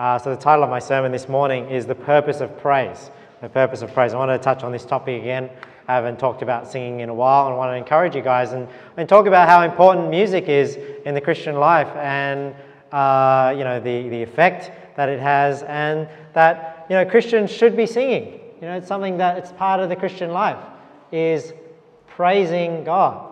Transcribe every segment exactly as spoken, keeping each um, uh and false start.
Uh, so the title of my sermon this morning is The Purpose of Praise. The Purpose of Praise. I want to touch on this topic again. I haven't talked about singing in a while, and I want to encourage you guys and, and talk about how important music is in the Christian life, and uh, you know, the, the effect that it has, and that, you know, Christians should be singing. You know, it's something that it's part of the Christian life, is praising God.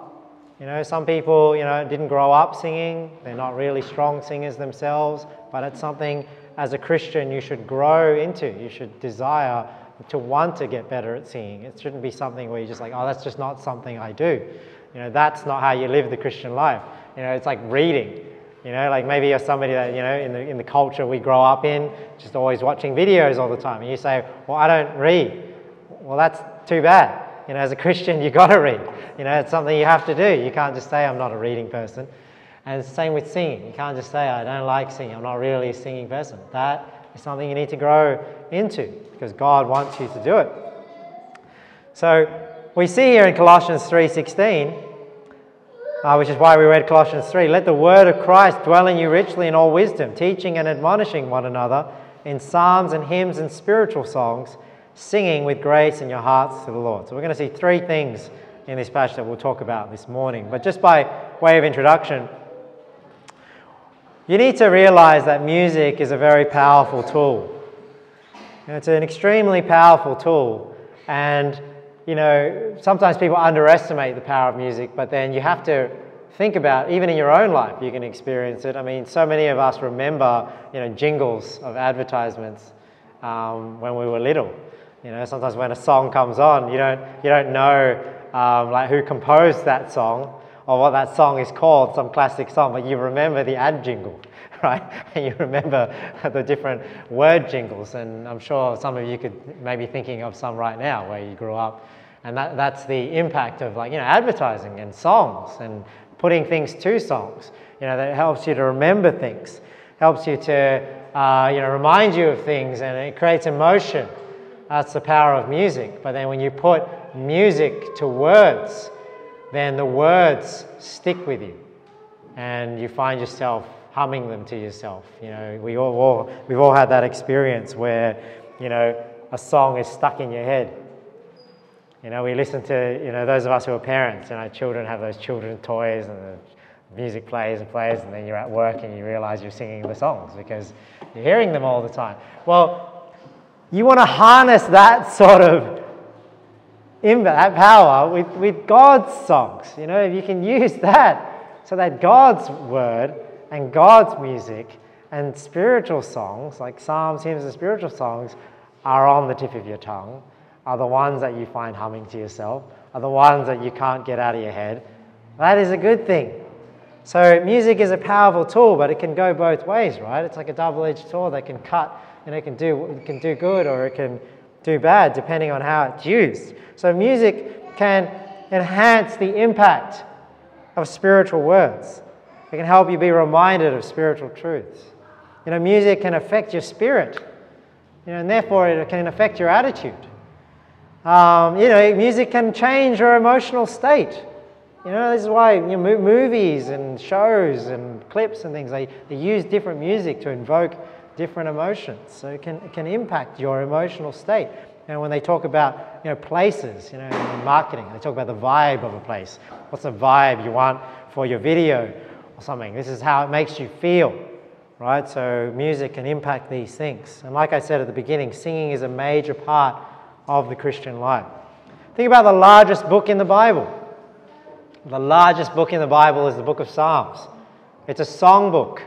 You know, some people, you know, didn't grow up singing. They're not really strong singers themselves, but it's something as a Christian you should grow into. You should desire to want to get better at singing. It shouldn't be something where you're just like, oh, that's just not something I do. You know, that's not how you live the Christian life. You know, it's like reading. You know, like maybe you're somebody that, you know, in the, in the culture we grow up in, just always watching videos all the time. And you say, well, I don't read. Well, that's too bad. You know, as a Christian, you've got to read. You know, it's something you have to do. You can't just say, I'm not a reading person. And it's the same with singing. You can't just say, I don't like singing. I'm not really a singing person. That is something you need to grow into because God wants you to do it. So we see here in Colossians three sixteen, uh, which is why we read Colossians three, let the word of Christ dwell in you richly in all wisdom, teaching and admonishing one another in psalms and hymns and spiritual songs, singing with grace in your hearts to the Lord. So we're going to see three things in this passage that we'll talk about this morning. But just by way of introduction, you need to realize that music is a very powerful tool. You know, it's an extremely powerful tool. And, you know, sometimes people underestimate the power of music, but then you have to think about, even in your own life, you can experience it. I mean, so many of us remember, you know, jingles of advertisements um, when we were little. You know, sometimes when a song comes on, you don't, you don't know um, like who composed that song or what that song is called, some classic song, but you remember the ad jingle, right? And you remember the different word jingles, and I'm sure some of you could maybe thinking of some right now where you grew up. And that, that's the impact of, like, you know, advertising and songs and putting things to songs. You know, that helps you to remember things, helps you to, uh, you know, remind you of things, and it creates emotion. That's the power of music. But then when you put music to words, then the words stick with you and you find yourself humming them to yourself. You know, we all, all, we've all had that experience where, you know, a song is stuck in your head. You know, we listen to, you know, those of us who are parents, you know, children have those children's toys and the music plays and plays, and then you're at work and you realize you're singing the songs because you're hearing them all the time. Well, you want to harness that sort of that power with, with God's songs. You know, if you can use that so that God's word and God's music and spiritual songs, like psalms, hymns and spiritual songs, are on the tip of your tongue, are the ones that you find humming to yourself, are the ones that you can't get out of your head, that is a good thing. So music is a powerful tool, but it can go both ways, right? It's like a double-edged sword that can cut, and it can do, it can do good or it can do bad, depending on how it's used. So music can enhance the impact of spiritual words. It can help you be reminded of spiritual truths. You know, music can affect your spirit, you know, and therefore it can affect your attitude. Um, you know, music can change your emotional state. You know, this is why, you know, movies and shows and clips and things, they, they use different music to invoke different emotions. So it can, it can impact your emotional state. And when they talk about, you know, places, you know, in marketing, they talk about the vibe of a place. What's the vibe you want for your video or something? This is how it makes you feel, right? So music can impact these things. And like I said at the beginning, singing is a major part of the Christian life. Think about the largest book in the Bible. The largest book in the Bible is the book of Psalms. It's a song book.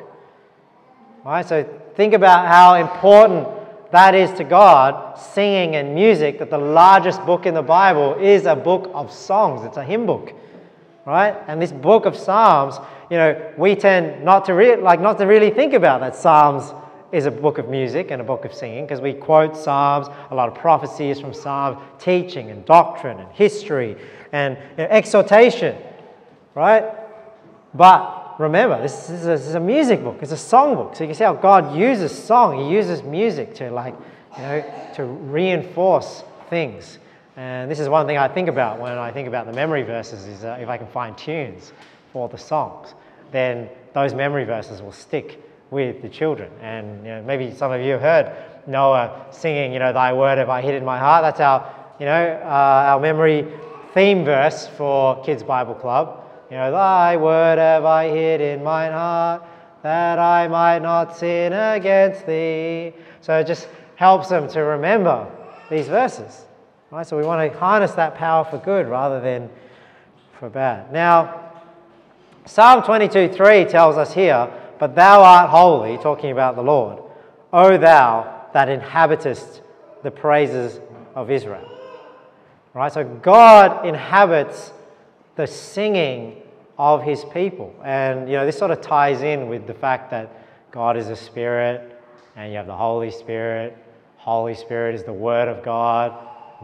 Right? So think about how important that is to God, singing and music, that the largest book in the Bible is a book of songs. It's a hymn book. Right? And this book of Psalms, you know, we tend not to, re like, not to really think about that Psalms is a book of music and a book of singing, because we quote Psalms, a lot of prophecies from Psalms, teaching and doctrine and history and, you know, exhortation, right? But remember, this is, a, this is a music book, it's a song book. So you can see how God uses song, he uses music to, like, you know, to reinforce things. And this is one thing I think about when I think about the memory verses, is uh, if I can find tunes for the songs, then those memory verses will stick with the children. And you know, maybe some of you have heard Noah singing, you know, thy word have I hid in my heart. That's our, you know, uh, our memory theme verse for Kids Bible Club. You know, thy word have I hid in mine heart, that I might not sin against thee. So it just helps them to remember these verses. Right? So we want to harness that power for good rather than for bad. Now, Psalm twenty-two three tells us here, but thou art holy, talking about the Lord, O thou that inhabitest the praises of Israel. Right? So God inhabits the singing of his people. And, you know, this sort of ties in with the fact that God is a spirit and you have the Holy Spirit. Holy Spirit is the Word of God.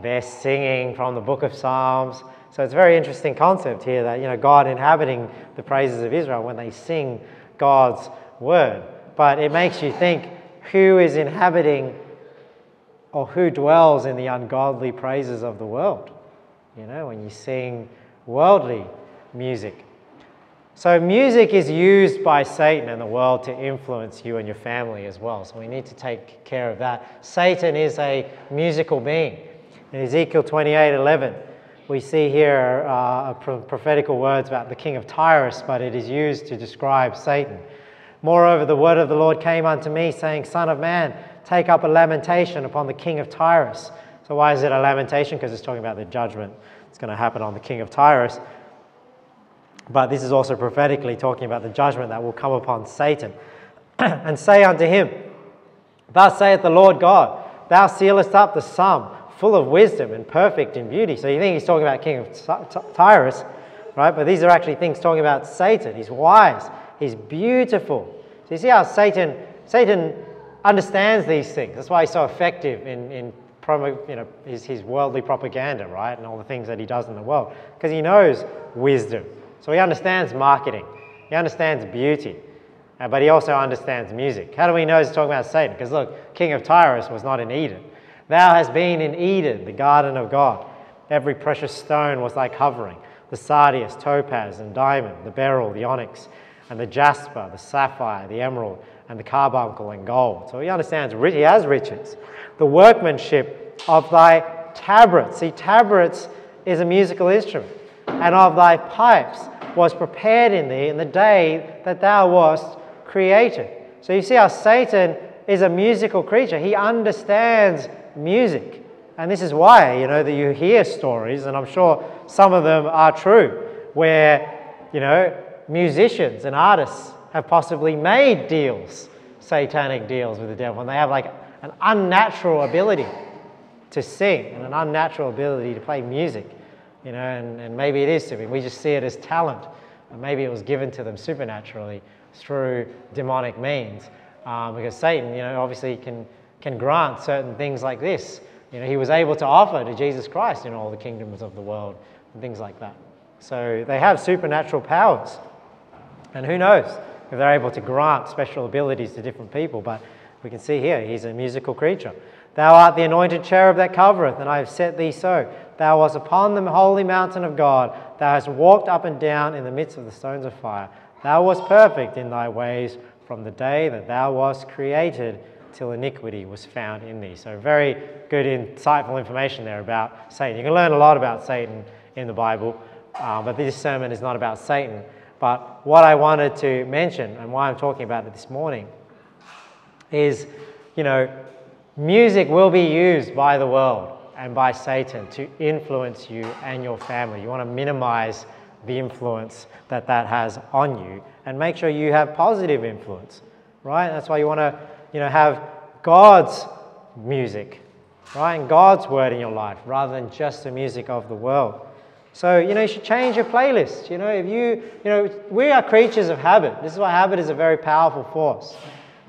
They're singing from the book of Psalms. So it's a very interesting concept here that, you know, God inhabiting the praises of Israel when they sing God's Word. But it makes you think, who is inhabiting or who dwells in the ungodly praises of the world? You know, when you sing worldly music. So music is used by Satan and the world to influence you and your family as well. So we need to take care of that. Satan is a musical being. In Ezekiel twenty-eight eleven, we see here uh, prophetical words about the king of Tyrus, but it is used to describe Satan. Moreover, the word of the Lord came unto me, saying, Son of man, take up a lamentation upon the king of Tyrus. So why is it a lamentation? Because it's talking about the judgment that's going to happen on the king of Tyrus. But this is also prophetically talking about the judgment that will come upon Satan. And say unto him, Thus saith the Lord God, Thou sealest up the sum, full of wisdom and perfect in beauty. So you think he's talking about king of Tyrus, right? But these are actually things talking about Satan. He's wise. He's beautiful. So you see how Satan, Satan understands these things. That's why he's so effective in, in promo, you know, his, his worldly propaganda, right? And all the things that he does in the world. Because he knows wisdom. So he understands marketing, he understands beauty, but he also understands music. How do we know he's talking about Satan? Because look, king of Tyrus was not in Eden. Thou hast been in Eden, the garden of God. Every precious stone was thy covering, the sardius, topaz, and diamond, the beryl, the onyx, and the jasper, the sapphire, the emerald, and the carbuncle and gold. So he understands, he has riches. The workmanship of thy tabrets. See, tabrets is a musical instrument. And of thy pipes was prepared in thee in the day that thou wast created. So you see how Satan is a musical creature. He understands music. And this is why, you know, that you hear stories, and I'm sure some of them are true, where, you know, musicians and artists have possibly made deals, satanic deals with the devil, and they have like an unnatural ability to sing and an unnatural ability to play music. You know, and, and maybe it is stupid. We just see it as talent. And maybe it was given to them supernaturally through demonic means. Um, because Satan, you know, obviously can, can grant certain things like this. You know, he was able to offer to Jesus Christ in all the kingdoms of the world and things like that. So they have supernatural powers. And who knows if they're able to grant special abilities to different people. But we can see here, he's a musical creature. Thou art the anointed cherub that covereth, and I have set thee so. Thou wast upon the holy mountain of God. Thou hast walked up and down in the midst of the stones of fire. Thou wast perfect in thy ways from the day that thou wast created till iniquity was found in thee. So very good, insightful information there about Satan. You can learn a lot about Satan in the Bible, uh, but this sermon is not about Satan. But what I wanted to mention and why I'm talking about it this morning is, you know, music will be used by the world and by Satan to influence you and your family. You want to minimize the influence that that has on you and make sure you have positive influence, right? That's why you want to, you know, have God's music, right? And God's word in your life rather than just the music of the world. So, you know, you should change your playlist. You know, if you, you know, we are creatures of habit. This is why habit is a very powerful force.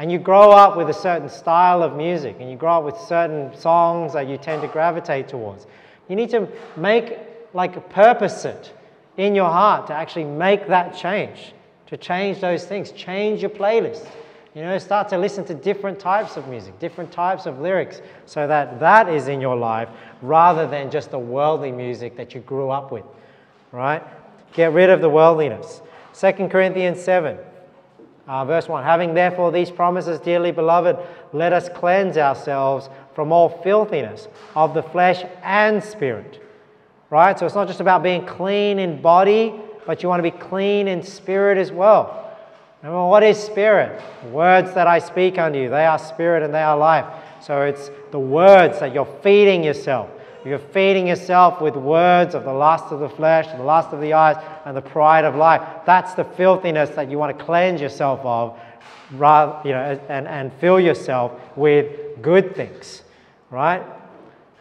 And you grow up with a certain style of music, and you grow up with certain songs that you tend to gravitate towards. You need to make, like, purpose it in your heart to actually make that change, to change those things. Change your playlist. You know, start to listen to different types of music, different types of lyrics, so that that is in your life rather than just the worldly music that you grew up with, right? Get rid of the worldliness. Second Corinthians seven. Uh, verse one, having therefore these promises, dearly beloved, let us cleanse ourselves from all filthiness of the flesh and spirit. Right? So it's not just about being clean in body, but you want to be clean in spirit as well. Remember, what is spirit? The words that I speak unto you, they are spirit and they are life. So it's the words that you're feeding yourself. You're feeding yourself with words of the lust of the flesh, the lust of the eyes, and the pride of life. That's the filthiness that you want to cleanse yourself of, rather, you know, and, and fill yourself with good things, right?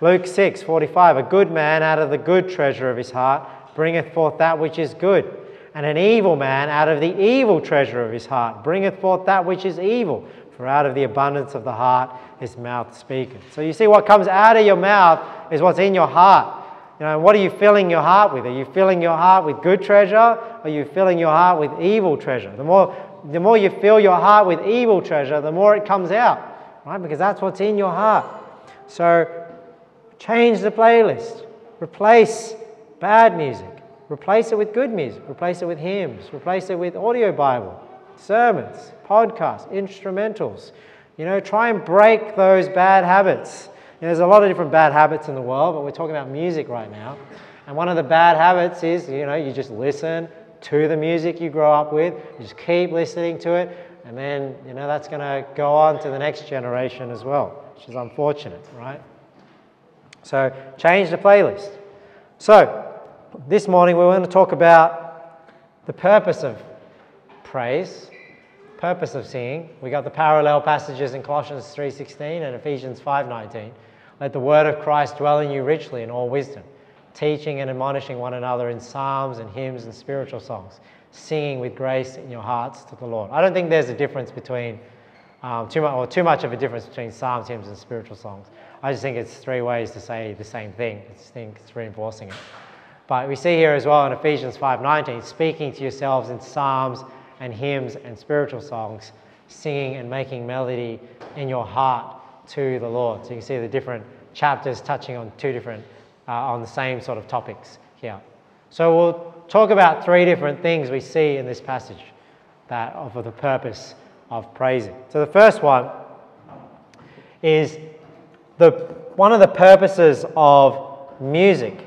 Luke six forty-five, a good man out of the good treasure of his heart bringeth forth that which is good, and an evil man out of the evil treasure of his heart bringeth forth that which is evil. For out of the abundance of the heart, his mouth speaketh. So you see, what comes out of your mouth is what's in your heart. You know, what are you filling your heart with? Are you filling your heart with good treasure? Or are you filling your heart with evil treasure? The more, the more you fill your heart with evil treasure, the more it comes out, right? Because that's what's in your heart. So change the playlist. Replace bad music. Replace it with good music. Replace it with hymns. Replace it with audio Bible, sermons, podcasts, instrumentals. You know, try and break those bad habits. You know, there's a lot of different bad habits in the world, but we're talking about music right now. And one of the bad habits is, you know, you just listen to the music you grow up with. You just keep listening to it. And then, you know, that's going to go on to the next generation as well, which is unfortunate, right? So change the playlist. So this morning, we're going to talk about the purpose of praise, purpose of singing. We got the parallel passages in Colossians three sixteen and Ephesians five nineteen. Let the word of Christ dwell in you richly in all wisdom, teaching and admonishing one another in psalms and hymns and spiritual songs, singing with grace in your hearts to the Lord. I don't think there's a difference between um, too much or too much of a difference between psalms, hymns, and spiritual songs. I just think it's three ways to say the same thing. I just think it's reinforcing it. But we see here as well in Ephesians five nineteen, speaking to yourselves in psalms and hymns and spiritual songs, singing and making melody in your heart to the Lord. So you can see the different chapters touching on two different, uh, on the same sort of topics here. So we'll talk about three different things we see in this passage that offer the purpose of praising. So the first one is the one of the purposes of music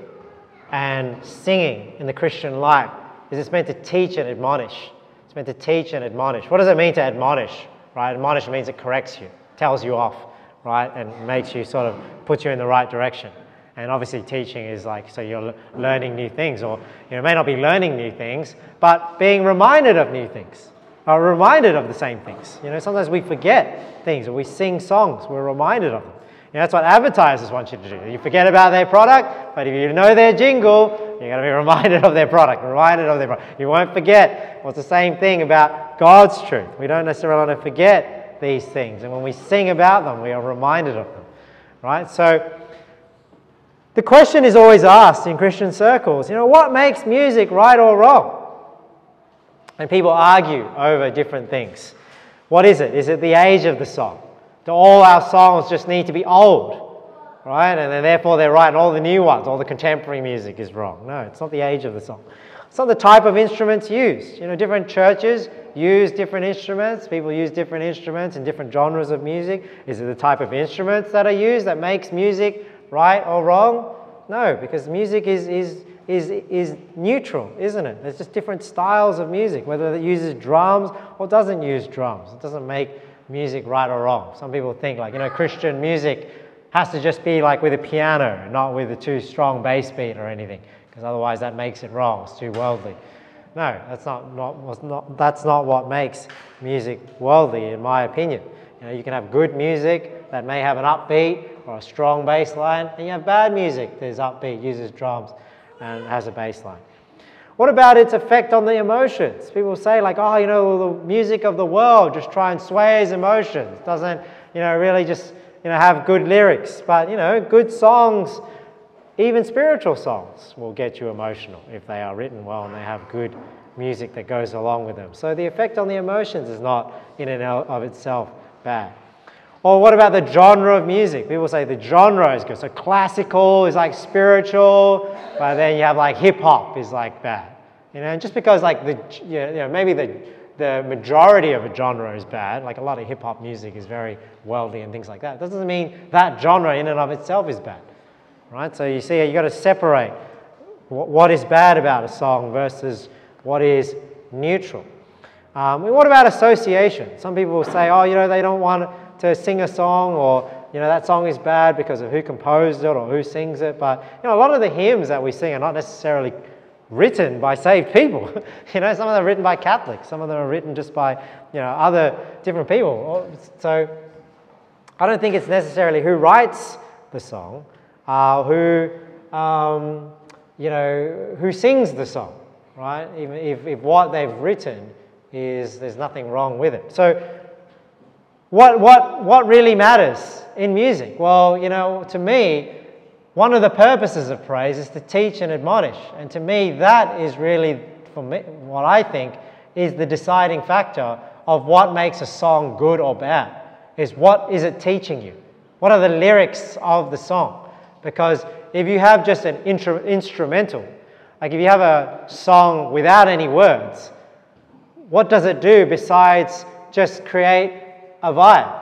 and singing in the Christian life is it's meant to teach and admonish. It's meant to teach and admonish. What does it mean to admonish, right? Admonish means it corrects you, tells you off, right? And makes you sort of, puts you in the right direction. And obviously teaching is like, so you're learning new things, or you know, may not be learning new things, but being reminded of new things, or reminded of the same things. You know, sometimes we forget things, or we sing songs, we're reminded of them. You know, that's what advertisers want you to do. You forget about their product, but if you know their jingle, you're going to be reminded of their product, reminded of their product. You won't forget. Well, it's the same thing about God's truth. We don't necessarily want to forget these things. And when we sing about them, we are reminded of them, right? So the question is always asked in Christian circles, you know, what makes music right or wrong? And people argue over different things. What is it? Is it the age of the song? Do all our songs just need to be old? Right? And then therefore they're right, and all the new ones, all the contemporary music is wrong. No, it's not the age of the song. It's not the type of instruments used. You know, different churches use different instruments. People use different instruments in different genres of music. Is it the type of instruments that are used that makes music right or wrong? No, because music is, is, is, is neutral, isn't it? There's just different styles of music, whether it uses drums or doesn't use drums. It doesn't make music right or wrong. Some people think like, you know, Christian music has to just be like with a piano, not with a too strong bass beat or anything, because otherwise that makes it wrong, it's too worldly. No, that's not, not, not, that's not what makes music worldly, in my opinion. You know, you can have good music that may have an upbeat or a strong bass line, and you have bad music that is upbeat, uses drums, and has a bass line. What about its effect on the emotions? People say like, oh, you know, the music of the world just try and sways emotions, doesn't, you know, really just, you know, have good lyrics, but you know, good songs, even spiritual songs, will get you emotional if they are written well and they have good music that goes along with them. So the effect on the emotions is not in and of itself bad. Or what about the genre of music? People say the genre is good. So classical is like spiritual, but then you have like hip hop is like bad. You know, and just because like the, you know, maybe the the majority of a genre is bad, like a lot of hip-hop music is very worldly and things like that, doesn't mean that genre in and of itself is bad, right? So you see, you got to separate what is bad about a song versus what is neutral. Um, what about association? Some people will say, oh, you know, they don't want to sing a song, or, you know, that song is bad because of who composed it or who sings it. But, you know, a lot of the hymns that we sing are not necessarily written by saved people. You know, some of them are written by Catholics. Some of them are written just by, you know, other different people. So I don't think it's necessarily who writes the song, uh, who, um, you know, who sings the song, right? Even if, if what they've written is, there's nothing wrong with it. So what, what, what really matters in music? Well, you know, to me, one of the purposes of praise is to teach and admonish. And to me, that is really, for me, what I think is the deciding factor of what makes a song good or bad, is what is it teaching you? What are the lyrics of the song? Because if you have just an intro, instrumental, like if you have a song without any words, what does it do besides just create a vibe?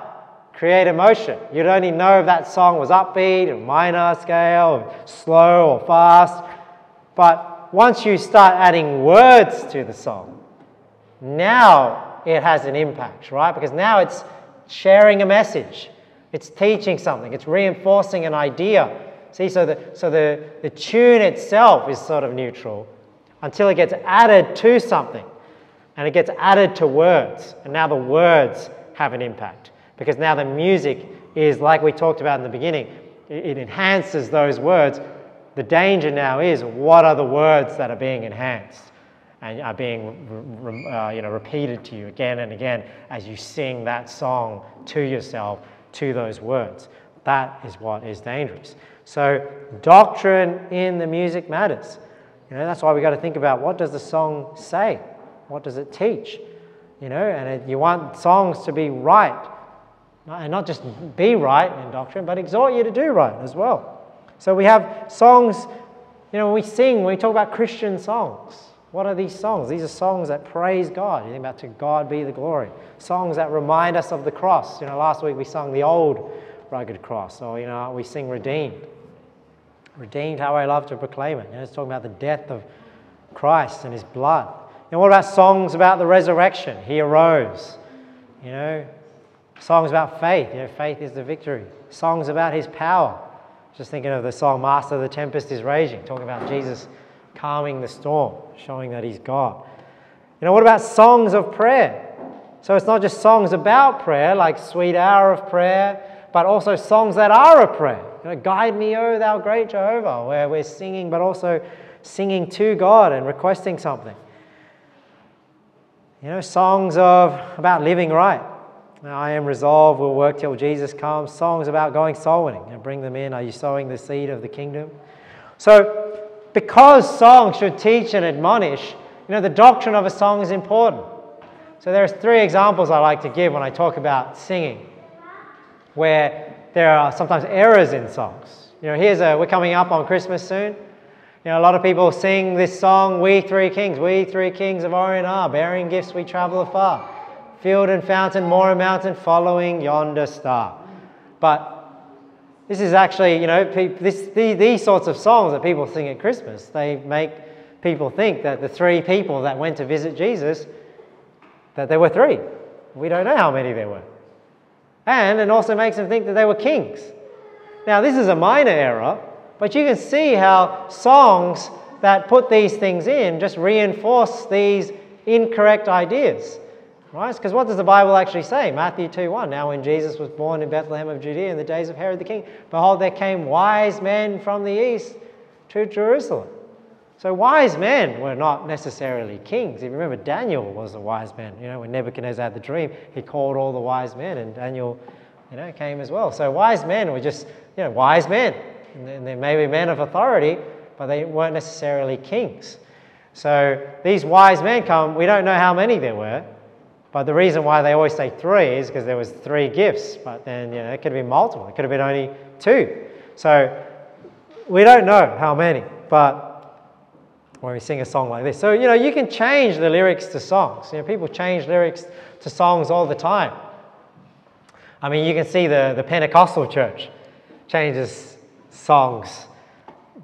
Create emotion. You'd only know if that song was upbeat, or minor scale, or slow, or fast. But once you start adding words to the song, now it has an impact, right? Because now it's sharing a message. It's teaching something. It's reinforcing an idea. See, so the, so the, the tune itself is sort of neutral until it gets added to something. And it gets added to words. And now the words have an impact. Because now the music is, like we talked about in the beginning, it enhances those words. The danger now is, what are the words that are being enhanced and are being uh, you know, repeated to you again and again as you sing that song to yourself, to those words. That is what is dangerous. So doctrine in the music matters. You know, that's why we've got to think about, what does the song say? What does it teach? You know, and it, you want songs to be right. And not just be right in doctrine, but exhort you to do right as well. So we have songs, you know, we sing, we talk about Christian songs. What are these songs? These are songs that praise God. You think about, to God be the glory. Songs that remind us of the cross. You know, last week we sung the old rugged cross. Or, you know, we sing Redeemed. Redeemed, how I love to proclaim it. You know, it's talking about the death of Christ and his blood. And what about songs about the resurrection? He arose. You know, songs about faith, you know, faith is the victory. Songs about his power. Just thinking of the song, Master, the Tempest is Raging, talking about Jesus calming the storm, showing that he's God. You know, what about songs of prayer? So it's not just songs about prayer, like Sweet Hour of Prayer, but also songs that are a prayer. You know, Guide me, O thou great Jehovah, where we're singing, but also singing to God and requesting something. You know, songs of about living right. I am resolved, we'll work till Jesus comes. Songs about going soul winning. You know, bring them in. Are you sowing the seed of the kingdom? So because songs should teach and admonish, you know, the doctrine of a song is important. So there's three examples I like to give when I talk about singing, where there are sometimes errors in songs. You know, here's a, we're coming up on Christmas soon. You know, a lot of people sing this song, We Three Kings, we three kings of Orient are, bearing gifts we travel afar. Field and fountain, moor and mountain, following yonder star. But this is actually, you know, this, these, these sorts of songs that people sing at Christmas, they make people think that the three people that went to visit Jesus, that there were three. We don't know how many there were. And it also makes them think that they were kings. Now, this is a minor error, but you can see how songs that put these things in just reinforce these incorrect ideas. Right? Because what does the Bible actually say? Matthew two one, now when Jesus was born in Bethlehem of Judea in the days of Herod the king, behold, there came wise men from the east to Jerusalem. So wise men were not necessarily kings. If you remember, Daniel was a wise man. You know, when Nebuchadnezzar had the dream, he called all the wise men, and Daniel, you know, came as well. So wise men were just, you know, wise men. And they may be men of authority, but they weren't necessarily kings. So these wise men come, we don't know how many there were, but the reason why they always say three is because there was three gifts, but then, you know, it could have been multiple. It could have been only two. So we don't know how many, but when we sing a song like this. So, you know, you can change the lyrics to songs. You know, people change lyrics to songs all the time. I mean, you can see the, the Pentecostal church changes songs,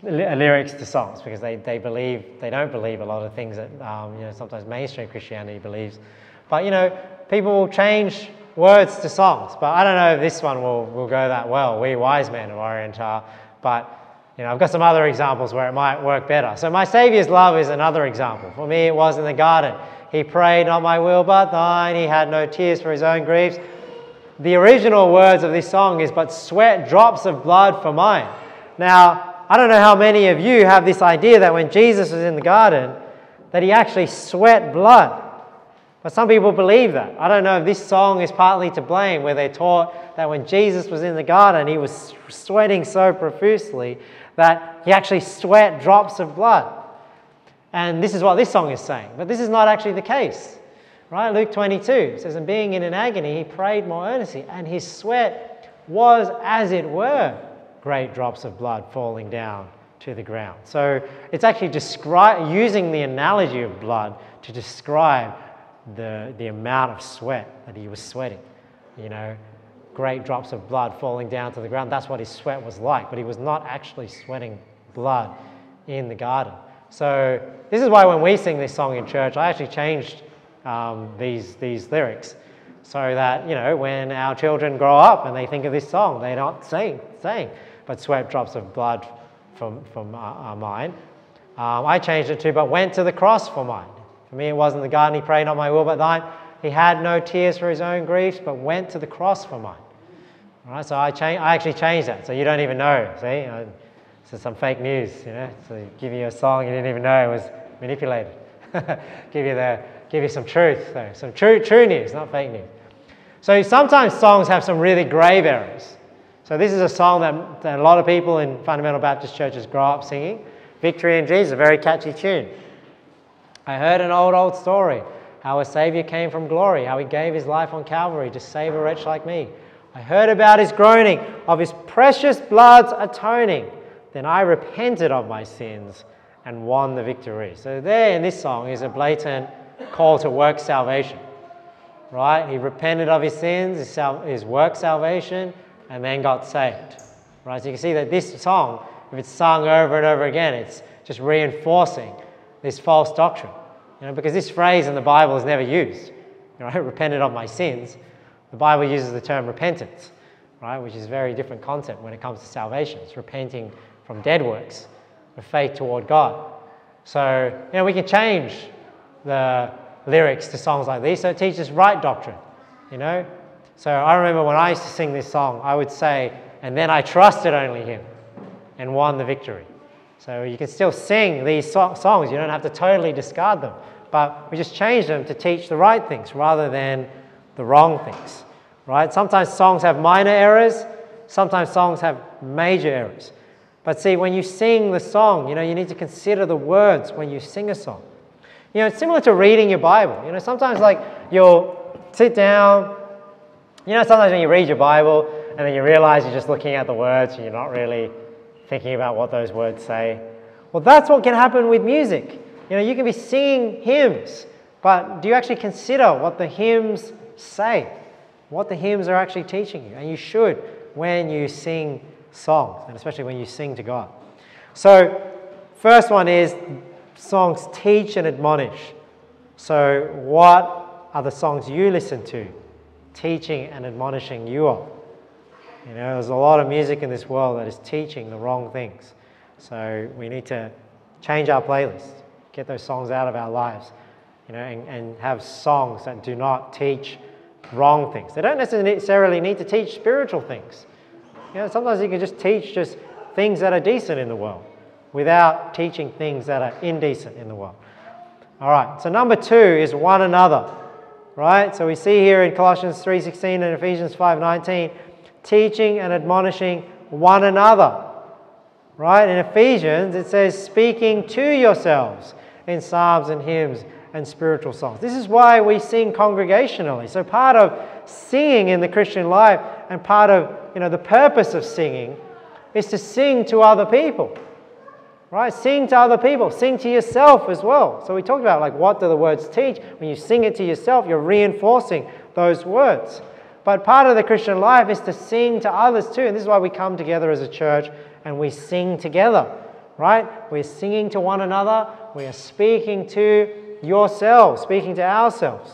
lyrics to songs, because they, they believe, they don't believe a lot of things that, um, you know, sometimes mainstream Christianity believes. But, you know, people will change words to songs. But I don't know if this one will, will go that well, we wise men of Orient are. But, you know, I've got some other examples where it might work better. So my Saviour's love is another example. For me, it was in the garden. He prayed, not my will, but thine. He had no tears for his own griefs. The original words of this song is, but sweat drops of blood for mine. Now, I don't know how many of you have this idea that when Jesus was in the garden, that he actually sweat blood. But some people believe that. I don't know if this song is partly to blame, where they're taught that when Jesus was in the garden, he was sweating so profusely that he actually sweat drops of blood. And this is what this song is saying. But this is not actually the case. Right? Luke twenty-two says, and being in an agony, he prayed more earnestly, and his sweat was, as it were, great drops of blood falling down to the ground. So it's actually descri- using the analogy of blood to describe the, the amount of sweat that he was sweating. You know, great drops of blood falling down to the ground. That's what his sweat was like, but he was not actually sweating blood in the garden. So this is why when we sing this song in church, I actually changed Um, these these lyrics, so that, you know, when our children grow up and they think of this song, they're not saying saying, but sweat drops of blood from from our, our mine. Um, I changed it to, but went to the cross for mine. For me, it wasn't the garden. He prayed, not my will, but thine. He had no tears for his own griefs, but went to the cross for mine. All right, so I change. I actually changed that. So you don't even know. See, I, this is some fake news. You know, so they give you a song you didn't even know it was manipulated. Give you the Give you some truth, though. Some true, true news, not fake news. So sometimes songs have some really grave errors. So this is a song that, that a lot of people in fundamental Baptist churches grow up singing. Victory in Jesus, a very catchy tune. I heard an old, old story, how a Saviour came from glory, how he gave his life on Calvary to save a wretch like me. I heard about his groaning, of his precious blood's atoning. Then I repented of my sins and won the victory. So there in this song is a blatant call to work salvation, right? He repented of his sins, his, sal his work salvation, and then got saved, right? So you can see that this song, if it's sung over and over again, it's just reinforcing this false doctrine, you know, because this phrase in the Bible is never used, right? Repented of my sins. The Bible uses the term repentance, right? Which is a very different concept when it comes to salvation. It's repenting from dead works, with faith toward God. So, you know, we can change the lyrics to songs like these, so it teaches right doctrine, you know. So I remember when I used to sing this song, I would say, and then I trusted only him and won the victory. So you can still sing these so songs, you don't have to totally discard them, but we just change them to teach the right things rather than the wrong things, right? Sometimes songs have minor errors, sometimes songs have major errors. But see, when you sing the song, you know, you need to consider the words when you sing a song. You know, it's similar to reading your Bible. You know, sometimes like you'll sit down, you know, sometimes when you read your Bible and then you realize you're just looking at the words and you're not really thinking about what those words say. Well, that's what can happen with music. You know, you can be singing hymns, but do you actually consider what the hymns say? What the hymns are actually teaching you? And you should when you sing songs, and especially when you sing to God. So, first one is, songs teach and admonish. So what are the songs you listen to teaching and admonishing you of? You know, there's a lot of music in this world that is teaching the wrong things. So we need to change our playlist, get those songs out of our lives, you know, and, and have songs that do not teach wrong things. They don't necessarily need to teach spiritual things. You know, sometimes you can just teach just things that are decent in the world, without teaching things that are indecent in the world. All right, so number two is one another, right? So we see here in Colossians three sixteen and Ephesians five nineteen, teaching and admonishing one another, right? In Ephesians, it says, speaking to yourselves in psalms and hymns and spiritual songs. This is why we sing congregationally. So part of singing in the Christian life and part of, you know, the purpose of singing is to sing to other people. Right? Sing to other people. Sing to yourself as well. So we talked about, like, what do the words teach? When you sing it to yourself, you're reinforcing those words. But part of the Christian life is to sing to others too. And this is why we come together as a church and we sing together, right? We're singing to one another. We are speaking to yourselves, speaking to ourselves.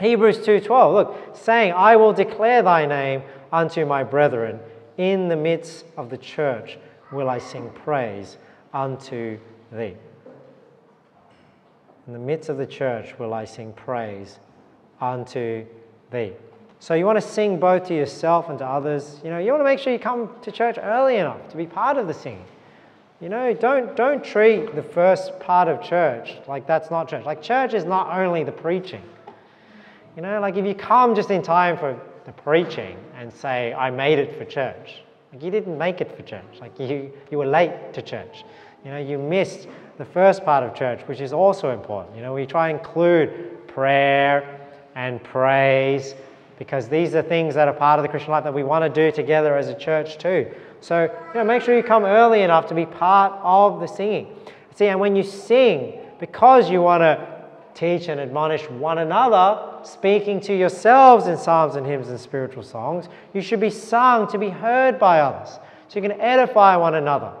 Hebrews two twelve, look, saying, I will declare thy name unto my brethren. In the midst of the church will I sing praise unto thee. In the midst of the church will I sing praise unto thee. So you want to sing both to yourself and to others. You know, you want to make sure you come to church early enough to be part of the singing. You know, don't, don't treat the first part of church like that's not church. Like, church is not only the preaching. You know, like, if you come just in time for the preaching and say, I made it for church. Like, you didn't make it for church. Like, you, you were late to church. You know, you missed the first part of church, which is also important. You know, we try and include prayer and praise, because these are things that are part of the Christian life that we want to do together as a church too. So, you know, make sure you come early enough to be part of the singing. See, and when you sing, because you want to teach and admonish one another, speaking to yourselves in psalms and hymns and spiritual songs, you should be sung to be heard by others. So you can edify one another,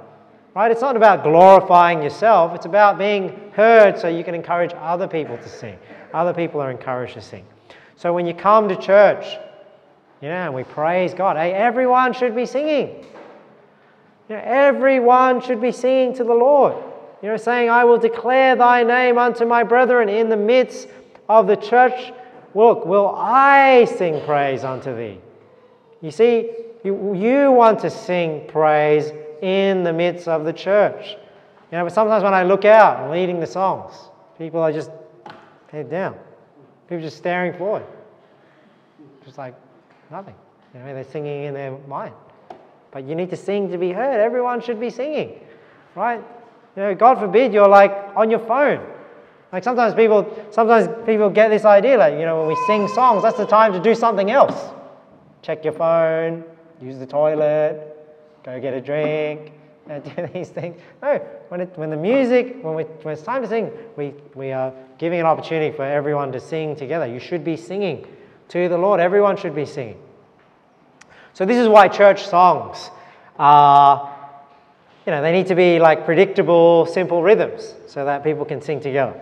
right? It's not about glorifying yourself. It's about being heard so you can encourage other people to sing. Other people are encouraged to sing. So when you come to church, you know, and we praise God, hey, everyone should be singing. You know, everyone should be singing to the Lord. You know, saying, I will declare thy name unto my brethren in the midst of the church. Look, will I sing praise unto thee? You see, you, you want to sing praise in the midst of the church. You know, but sometimes when I look out and leading the songs, people are just head down. People just staring forward. Just like nothing. You know, they're singing in their mind. But you need to sing to be heard. Everyone should be singing, right? You know, God forbid you're like on your phone. Like sometimes people, sometimes people get this idea, like, you know, when we sing songs, that's the time to do something else. Check your phone, use the toilet, go get a drink, and do these things. No, when it, when the music, when we, when it's time to sing, we we are giving an opportunity for everyone to sing together. You should be singing to the Lord. Everyone should be singing. So this is why church songs are. You know, they need to be like predictable, simple rhythms so that people can sing together.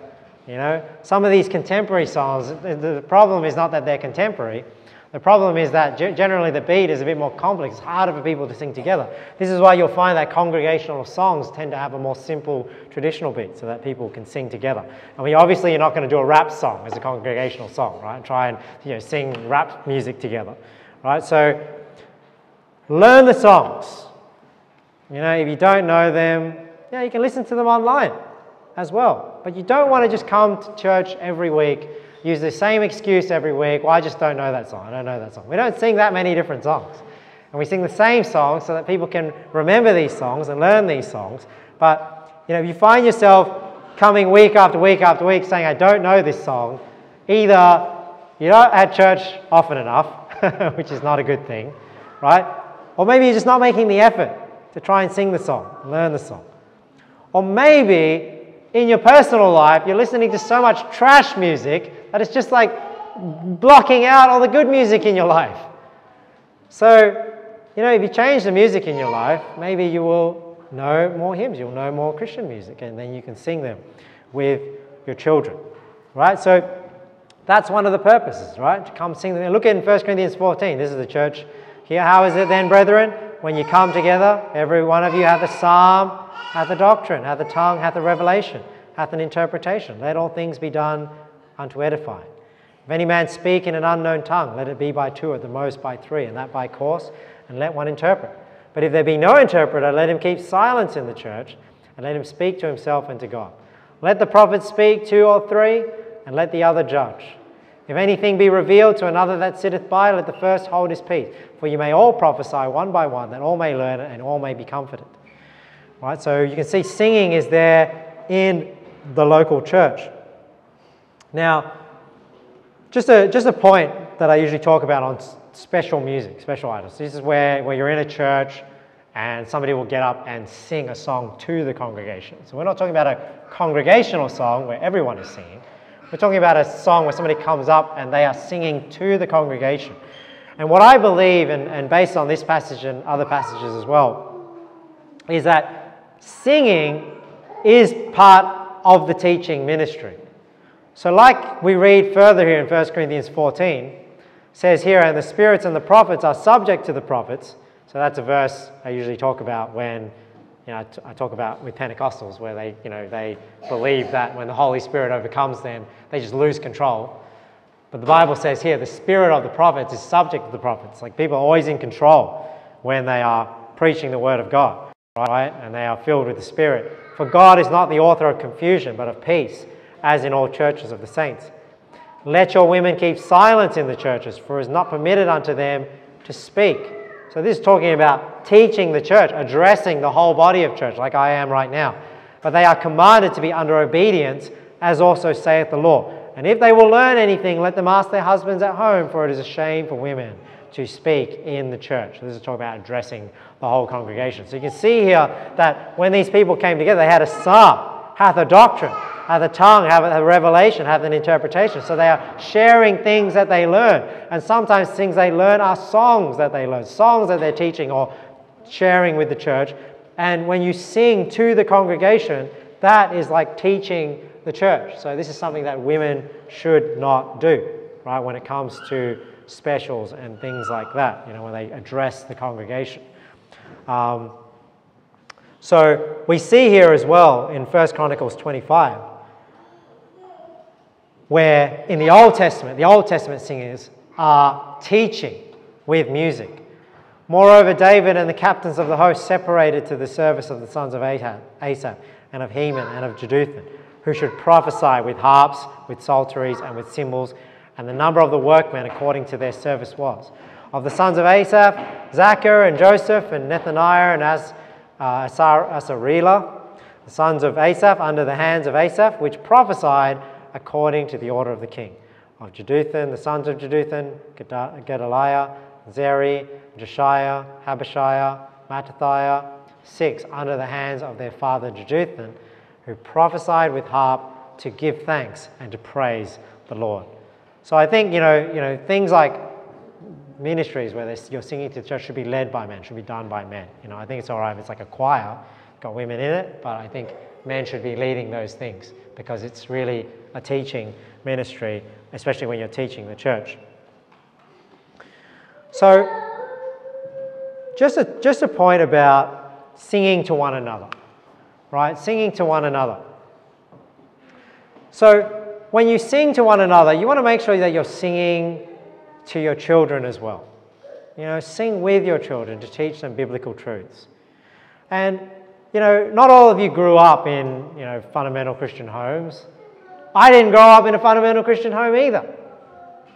You know, some of these contemporary songs, the problem is not that they're contemporary. The problem is that generally the beat is a bit more complex. It's harder for people to sing together. This is why you'll find that congregational songs tend to have a more simple, traditional beat so that people can sing together. I mean, obviously you're not going to do a rap song as a congregational song, right? Try and, you know, sing rap music together, right? So learn the songs. You know, if you don't know them, yeah, you can listen to them online as well. But you don't want to just come to church every week, use the same excuse every week. Well, I just don't know that song. I don't know that song. We don't sing that many different songs. And we sing the same songs so that people can remember these songs and learn these songs. But, you know, if you find yourself coming week after week after week saying, I don't know this song, either you're not at church often enough, which is not a good thing, right? Or maybe you're just not making the effort to try and sing the song, learn the song. Or maybe in your personal life, you're listening to so much trash music that it's just like blocking out all the good music in your life. So, you know, if you change the music in your life, maybe you will know more hymns, you'll know more Christian music, and then you can sing them with your children, right? So that's one of the purposes, right? To come sing them. Look at First Corinthians fourteen. This is the church here. How is it then, brethren? When you come together, every one of you hath a psalm, hath a doctrine, hath a tongue, hath a revelation, hath an interpretation. Let all things be done unto edifying. If any man speak in an unknown tongue, let it be by two, at the most by three, and that by course, and let one interpret. But if there be no interpreter, let him keep silence in the church, and let him speak to himself and to God. Let the prophet speak two or three, and let the other judge. If anything be revealed to another that sitteth by, let the first hold his peace. For you may all prophesy one by one, that all may learn it and all may be comforted. Right? So you can see singing is there in the local church. Now, just a, just a point that I usually talk about on special music, special items. This is where, where you're in a church and somebody will get up and sing a song to the congregation. So we're not talking about a congregational song where everyone is singing. We're talking about a song where somebody comes up and they are singing to the congregation. And what I believe, and, and based on this passage and other passages as well, is that singing is part of the teaching ministry. So like we read further here in First Corinthians fourteen, it says here, and the spirits and the prophets are subject to the prophets. So that's a verse I usually talk about when, you know, I, t I talk about with Pentecostals, where they, you know, they believe that when the Holy Spirit overcomes them, they just lose control. But the Bible says here, the spirit of the prophets is subject to the prophets. Like, people are always in control when they are preaching the word of God, right? And they are filled with the Spirit. For God is not the author of confusion, but of peace, as in all churches of the saints. Let your women keep silence in the churches, for it is not permitted unto them to speak. So this is talking about teaching the church, addressing the whole body of church, like I am right now. But they are commanded to be under obedience, as also saith the law. And if they will learn anything, let them ask their husbands at home, for it is a shame for women to speak in the church. So this is talking about addressing the whole congregation. So you can see here that when these people came together, they had a psalm, hath a doctrine, hath a tongue, hath a revelation, hath an interpretation. So they are sharing things that they learn. And sometimes things they learn are songs that they learn, songs that they're teaching or sharing with the church. And when you sing to the congregation, that is like teaching the church. So this is something that women should not do, right, when it comes to specials and things like that, you know, when they address the congregation. Um, so we see here as well in First Chronicles twenty-five, where in the Old Testament, the Old Testament singers are teaching with music. Moreover, David and the captains of the host separated to the service of the sons of Asaph, and of Heman, and of Jeduthun, who should prophesy with harps, with psalteries, and with cymbals, and the number of the workmen according to their service was. Of the sons of Asaph, Zachar, and Joseph, and Nethaniah, and As, uh, Asar, Asarelah, the sons of Asaph, under the hands of Asaph, which prophesied according to the order of the king. Of Jeduthun, the sons of Jeduthun, Gedaliah, Zeri, Jeshiah, Habashiah, Mattathiah, six, under the hands of their father Jeduthun, who prophesied with harp to give thanks and to praise the Lord. So I think, you know, you know things like ministries where you're singing to the church should be led by men, should be done by men. You know, I think it's all right if it's like a choir, got women in it, but I think men should be leading those things, because it's really a teaching ministry, especially when you're teaching the church. So just a, just a point about singing to one another, right? Singing to one another. So when you sing to one another, you want to make sure that you're singing to your children as well. You know, sing with your children to teach them biblical truths. And, you know, not all of you grew up in, you know, fundamental Christian homes. I didn't grow up in a fundamental Christian home either,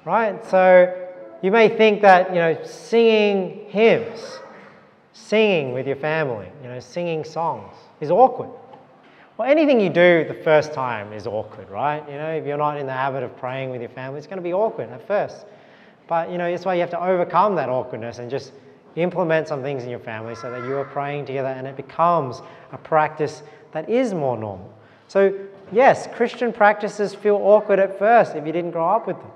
right? So you may think that, you know, singing hymns, singing with your family, you know, singing songs is awkward. Well, anything you do the first time is awkward, right? You know, if you're not in the habit of praying with your family, it's going to be awkward at first. But, you know, that's why you have to overcome that awkwardness and just implement some things in your family so that you are praying together and it becomes a practice that is more normal. So, yes, Christian practices feel awkward at first if you didn't grow up with them.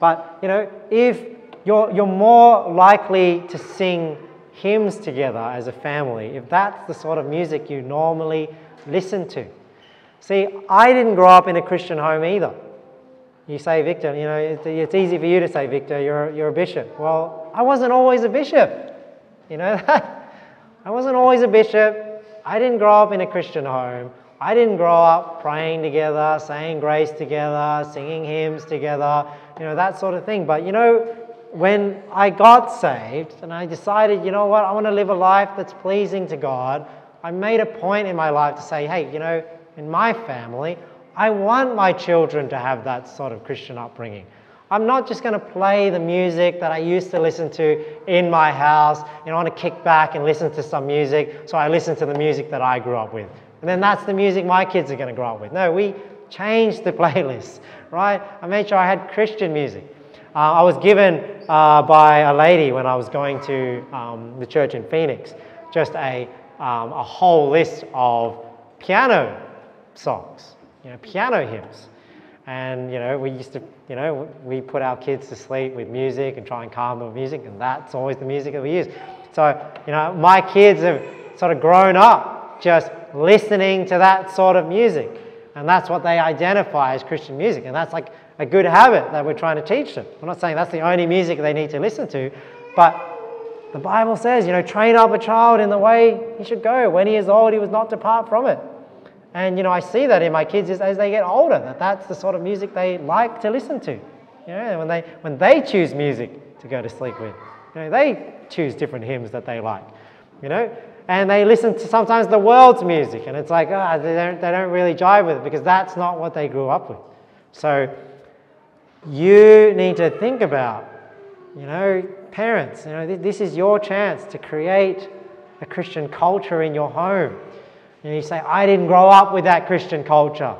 But, you know, if you're, you're more likely to sing hymns together as a family, if that's the sort of music you normally listen to. See, I didn't grow up in a Christian home either. You say, Victor, you know, it's, it's easy for you to say, Victor, you're, you're a bishop. Well, I wasn't always a bishop. You know that? I wasn't always a bishop. I didn't grow up in a Christian home. I didn't grow up praying together, saying grace together, singing hymns together, you know, that sort of thing. But, you know, when I got saved and I decided, you know what, I want to live a life that's pleasing to God, I made a point in my life to say, hey, you know, in my family, I want my children to have that sort of Christian upbringing. I'm not just going to play the music that I used to listen to in my house. You know, I want to kick back and listen to some music, so I listen to the music that I grew up with. And then that's the music my kids are going to grow up with. No, we changed the playlist, right? I made sure I had Christian music. Uh, I was given uh, by a lady when I was going to um, the church in Phoenix. just a, um, a whole list of piano songs, you know, piano hymns. And, you know, we used to, you know, we put our kids to sleep with music and try and calm them with music, and that's always the music that we use. So, you know, my kids have sort of grown up just listening to that sort of music, and that's what they identify as Christian music, and that's like a good habit that we're trying to teach them. I'm not saying that's the only music they need to listen to, but the Bible says, you know, train up a child in the way he should go. When he is old, he will not depart from it. And, you know, I see that in my kids as they get older, that that's the sort of music they like to listen to. You know, when they, when they choose music to go to sleep with, you know, they choose different hymns that they like, you know, and they listen to sometimes the world's music, and it's like, ah, oh, they don't, they don't really jive with it because that's not what they grew up with. So you need to think about, you know, parents, you know, th this is your chance to create a Christian culture in your home. You know, you say, I didn't grow up with that Christian culture.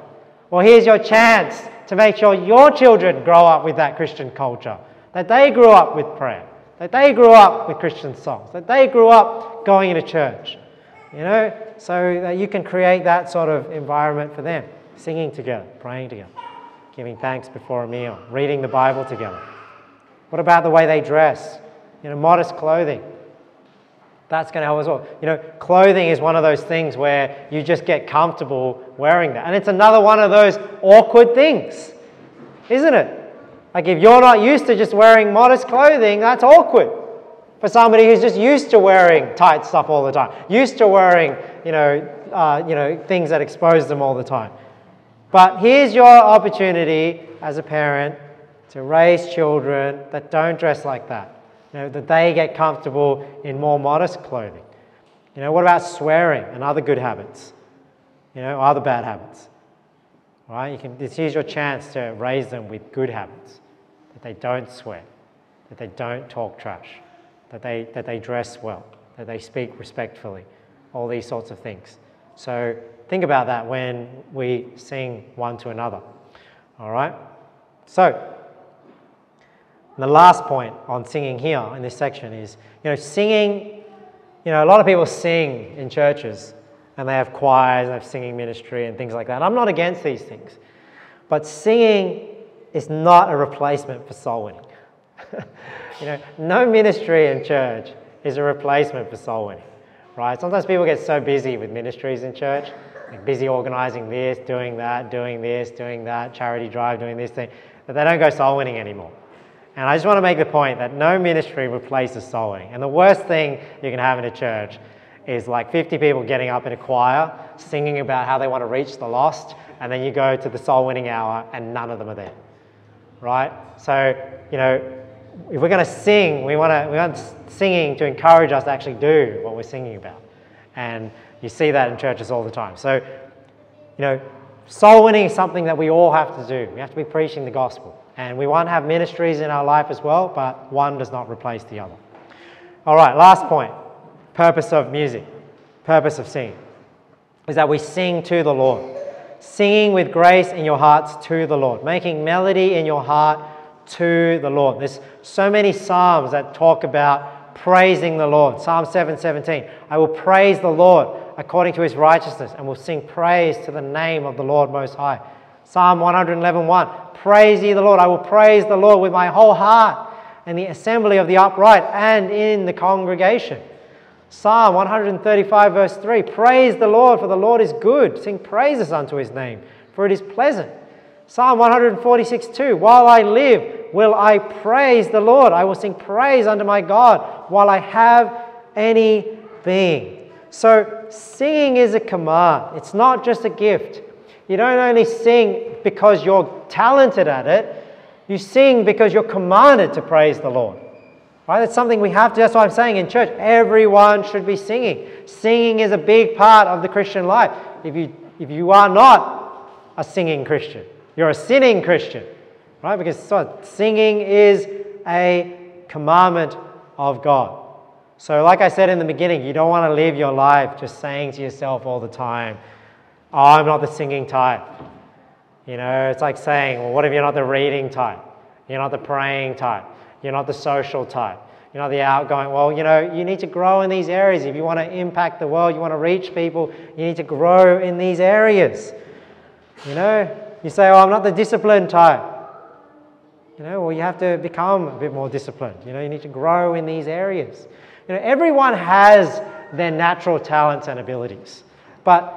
Well, here's your chance to make sure your children grow up with that Christian culture, that they grew up with prayer, that they grew up with Christian songs, that they grew up going into church, you know, so that you can create that sort of environment for them, singing together, praying together, giving thanks before a meal, reading the Bible together. What about the way they dress? You know, modest clothing. That's going to help as well. You know, clothing is one of those things where you just get comfortable wearing that. And it's another one of those awkward things, isn't it? Like if you're not used to just wearing modest clothing, that's awkward for somebody who's just used to wearing tight stuff all the time, used to wearing, you know, uh, you know, things that expose them all the time. But here's your opportunity as a parent to raise children that don't dress like that. You know, that they get comfortable in more modest clothing. You know, what about swearing and other good habits? You know, other bad habits. All right? You can, this is your chance to raise them with good habits. That they don't swear, that they don't talk trash, that they, that they dress well, that they speak respectfully, all these sorts of things. So think about that when we sing one to another. All right? So the last point on singing here in this section is, you know, singing, you know, a lot of people sing in churches and they have choirs and they have singing ministry and things like that. And I'm not against these things, but singing is not a replacement for soul winning. You know, no ministry in church is a replacement for soul winning, right? Sometimes people get so busy with ministries in church, like busy organizing this, doing that, doing this, doing that, charity drive, doing this thing, that they don't go soul winning anymore. And I just want to make the point that no ministry replaces soul winning. And the worst thing you can have in a church is like fifty people getting up in a choir, singing about how they want to reach the lost, and then you go to the soul winning hour and none of them are there, right? So, you know, if we're going to sing, we want, to, we want singing to encourage us to actually do what we're singing about. And you see that in churches all the time. So, you know, soul winning is something that we all have to do. We have to be preaching the gospel. And we want to have ministries in our life as well, but one does not replace the other. All right, last point, purpose of music, purpose of singing, is that we sing to the Lord. Singing with grace in your hearts to the Lord, making melody in your heart to the Lord. There's so many Psalms that talk about praising the Lord. Psalm seven seventeen, I will praise the Lord according to his righteousness and will sing praise to the name of the Lord Most High. Psalm one eleven one. Praise ye the Lord. I will praise the Lord with my whole heart in the assembly of the upright and in the congregation. Psalm one thirty-five verse three. Praise the Lord, for the Lord is good. Sing praises unto his name, for it is pleasant. Psalm one forty-six two. While I live, will I praise the Lord. I will sing praise unto my God while I have any being. So singing is a command. It's not just a gift. You don't only sing because you're talented at it, you sing because you're commanded to praise the Lord. Right? That's something we have to, that's what I'm saying in church, everyone should be singing. Singing is a big part of the Christian life. If you, if you are not a singing Christian, you're a sinning Christian, right? Because so, singing is a commandment of God. So like I said in the beginning, you don't want to live your life just saying to yourself all the time, oh, I'm not the singing type. You know, it's like saying, well, what if you're not the reading type? You're not the praying type. You're not the social type. you know, the outgoing. Well, you know, you need to grow in these areas. If you want to impact the world, you want to reach people, you need to grow in these areas. You know, you say, oh, I'm not the disciplined type. You know, well, you have to become a bit more disciplined. You know, you need to grow in these areas. You know, everyone has their natural talents and abilities. But,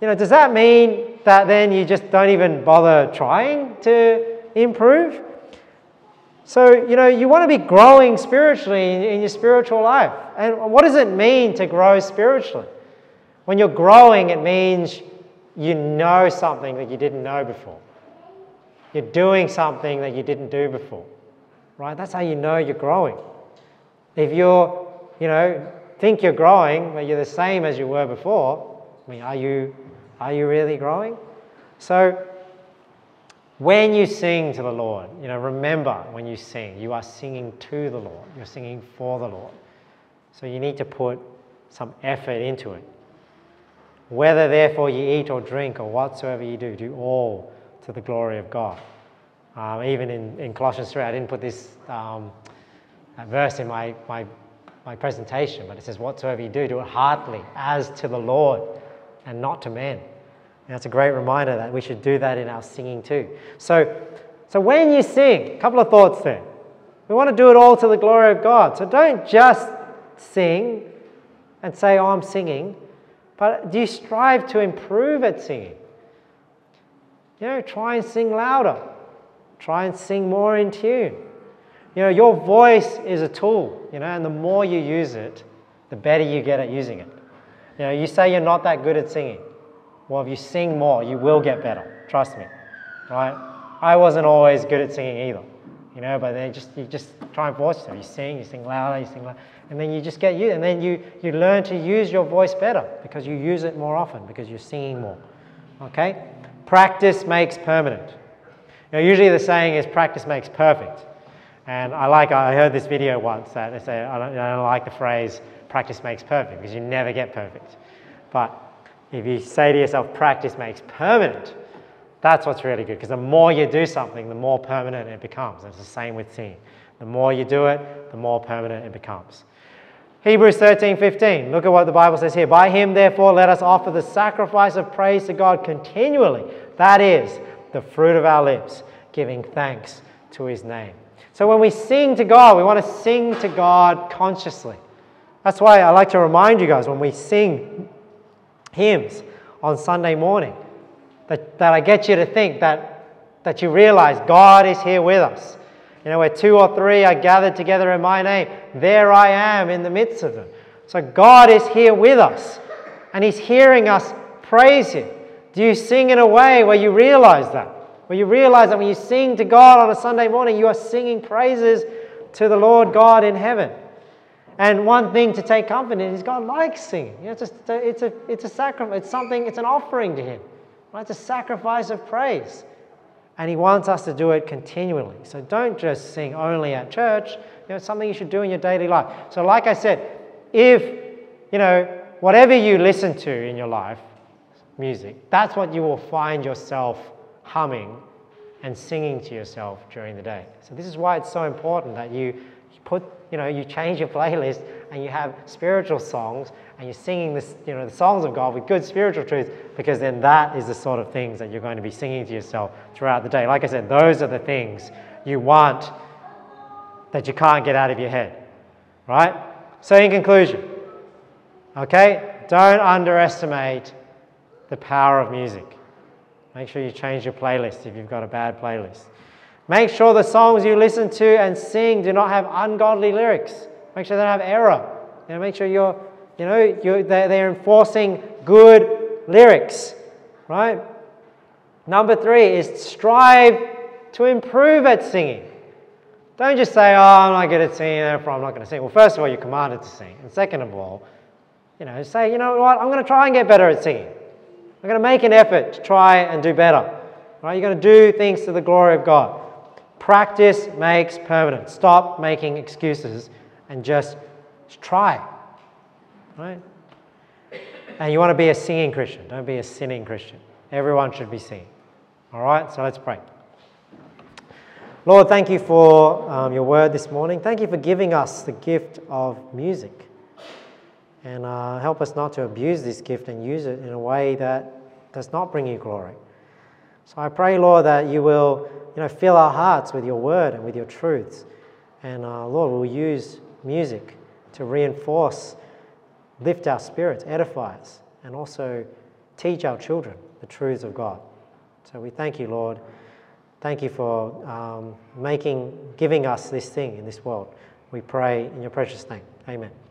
you know, does that mean that then you just don't even bother trying to improve? So, you know, you want to be growing spiritually in, in your spiritual life. And what does it mean to grow spiritually? When you're growing, it means you know something that you didn't know before. You're doing something that you didn't do before, right? That's how you know you're growing. If you're, you know, think you're growing, but you're the same as you were before, I mean, are you, are you really growing? So when you sing to the Lord, you know, remember when you sing, you are singing to the Lord. You're singing for the Lord. So you need to put some effort into it. Whether therefore you eat or drink or whatsoever you do, do all to the glory of God. Um, even in, in Colossians three, I didn't put this um, verse in my, my, my presentation, but it says, whatsoever you do, do it heartily, as to the Lord and not to men. And that's a great reminder that we should do that in our singing too. So, so when you sing, a couple of thoughts there. We want to do it all to the glory of God. So don't just sing and say, oh, I'm singing, but do you strive to improve at singing? You know, try and sing louder. Try and sing more in tune. You know, your voice is a tool, you know, and the more you use it, the better you get at using it. You know, you say you're not that good at singing. Well, if you sing more, you will get better. Trust me, right? I wasn't always good at singing either, you know, but then just, you just try and force yourself. You sing, you sing louder, you sing louder, and then you just get used, and then you, you learn to use your voice better because you use it more often because you're singing more, okay? Practice makes permanent. Now, usually the saying is practice makes perfect. And I like, I heard this video once that they say, I don't, I don't like the phrase practice makes perfect because you never get perfect. But if you say to yourself, practice makes permanent, that's what's really good, because the more you do something, the more permanent it becomes. And it's the same with singing. The more you do it, the more permanent it becomes. Hebrews thirteen fifteen, look at what the Bible says here. By him, therefore, let us offer the sacrifice of praise to God continually. That is the fruit of our lips, giving thanks to his name. So when we sing to God, we want to sing to God consciously. That's why I like to remind you guys when we sing hymns on Sunday morning, that, that I get you to think that, that you realize God is here with us. You know, where two or three are gathered together in my name, there I am in the midst of them. So God is here with us, and he's hearing us praise him. Do you sing in a way where you realize that? Where you realize that when you sing to God on a Sunday morning, you are singing praises to the Lord God in heaven. And one thing to take comfort in is God likes singing. You know, it's, just, it's, a, it's a sacrifice. It's something, it's an offering to him. Right? It's a sacrifice of praise. And he wants us to do it continually. So don't just sing only at church. You know, it's something you should do in your daily life. So like I said, if, you know, whatever you listen to in your life, music, that's what you will find yourself humming and singing to yourself during the day. So this is why it's so important that you put, you know, you change your playlist and you have spiritual songs and you're singing this, you know, the songs of God with good spiritual truths, because then that is the sort of things that you're going to be singing to yourself throughout the day. Like I said, those are the things you want that you can't get out of your head, right? So in conclusion, okay, don't underestimate the power of music. Make sure you change your playlist if you've got a bad playlist. Make sure the songs you listen to and sing do not have ungodly lyrics. Make sure they don't have error. You know, make sure you're You know, you're, they're, they're enforcing good lyrics, right? Number three is strive to improve at singing. Don't just say, oh, I'm not good at singing, therefore I'm not going to sing. Well, first of all, you're commanded to sing. And second of all, you know, say, you know what, I'm going to try and get better at singing. I'm going to make an effort to try and do better, right? You're going to do things to the glory of God. Practice makes permanent. Stop making excuses and just try. Right? And you want to be a singing Christian. Don't be a sinning Christian. Everyone should be singing. All right, so let's pray. Lord, thank you for um, your word this morning. Thank you for giving us the gift of music. And uh, help us not to abuse this gift and use it in a way that does not bring you glory. So I pray, Lord, that you will you know, fill our hearts with your word and with your truths. And uh, Lord, we'll use music to reinforce, lift our spirits, edify us, and also teach our children the truths of God. So we thank you, Lord. Thank you for um, making, giving us this thing in this world. We pray in your precious name. Amen.